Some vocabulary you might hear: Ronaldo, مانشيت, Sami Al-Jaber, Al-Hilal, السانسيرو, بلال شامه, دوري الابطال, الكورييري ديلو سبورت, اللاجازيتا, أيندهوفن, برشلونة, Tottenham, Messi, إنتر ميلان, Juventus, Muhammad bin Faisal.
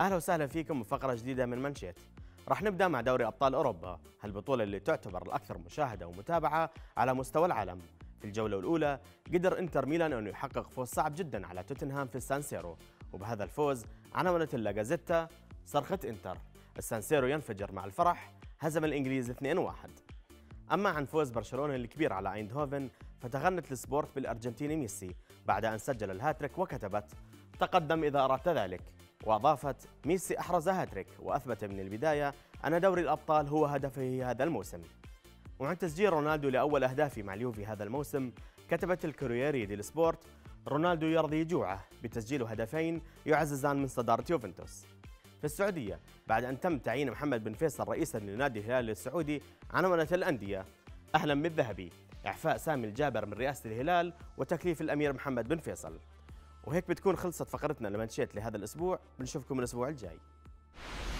أهلا وسهلا فيكم بفقرة جديدة من مانشيت. راح نبدأ مع دوري أبطال أوروبا، هالبطولة اللي تعتبر الأكثر مشاهدة ومتابعة على مستوى العالم. في الجولة الأولى قدر إنتر ميلان أنه يحقق فوز صعب جدا على توتنهام في السانسيرو، وبهذا الفوز عنونت اللاجازيتا صرخة إنتر. السانسيرو ينفجر مع الفرح، هزم الإنجليز 2-1. أما عن فوز برشلونة الكبير على أيندهوفن، فتغنت السبورت بالأرجنتيني ميسي بعد أن سجل الهاتريك وكتبت: تقدم إذا أردت ذلك. وأضافت: ميسي أحرز هاتريك وأثبت من البداية أن دوري الأبطال هو هدفه هذا الموسم. وعن تسجيل رونالدو لأول أهدافه مع اليوفي هذا الموسم، كتبت الكورييري ديلو سبورت: رونالدو يرضي جوعه بتسجيل هدفين يعززان من صدارة يوفنتوس. في السعودية، بعد أن تم تعيين محمد بن فيصل رئيسا لنادي الهلال السعودي، عنونت الأندية: أهلا بالذهبي، إعفاء سامي الجابر من رئاسة الهلال وتكليف الأمير محمد بن فيصل. وهيك بتكون خلصت فقرتنا لمانشيت لهذا الأسبوع، بنشوفكم الأسبوع الجاي.